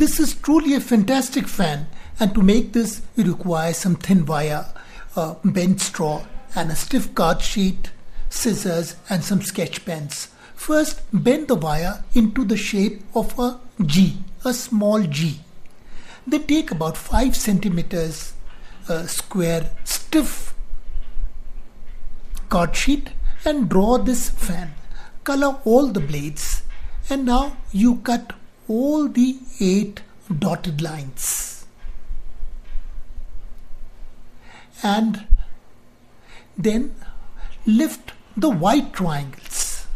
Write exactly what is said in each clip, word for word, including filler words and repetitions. This is truly a fantastic fan, and to make this you require some thin wire, uh, bent straw and a stiff card sheet, scissors and some sketch pens. First, bend the wire into the shape of a G, a small G. They take about five centimeters uh, square stiff card sheet and draw this fan. Color all the blades, and now you cut all the eight dotted lines. And then lift the white triangles.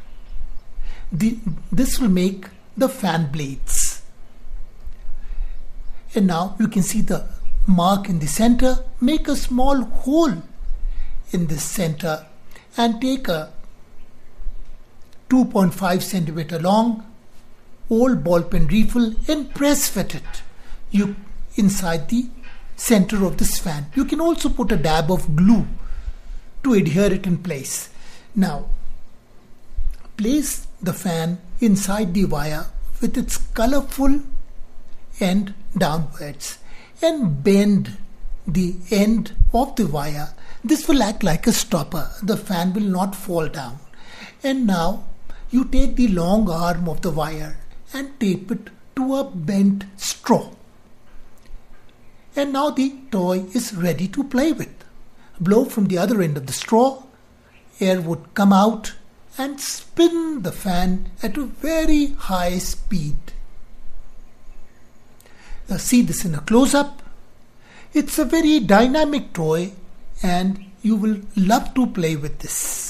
The, this will make the fan blades. And now you can see the mark in the center. Make a small hole in the center and take a two point five centimeter long old ball pen refill and press fit it you inside the center of this fan. You can also put a dab of glue to adhere it in place. Now place the fan inside the wire with its colorful end downwards and bend the end of the wire. This will act like a stopper. The fan will not fall down. And now you take the long arm of the wire and tape it to a bent straw. And now the toy is ready to play with. Blow from the other end of the straw, air would come out and spin the fan at a very high speed. Now see this in a close-up. It's a very dynamic toy and you will love to play with this.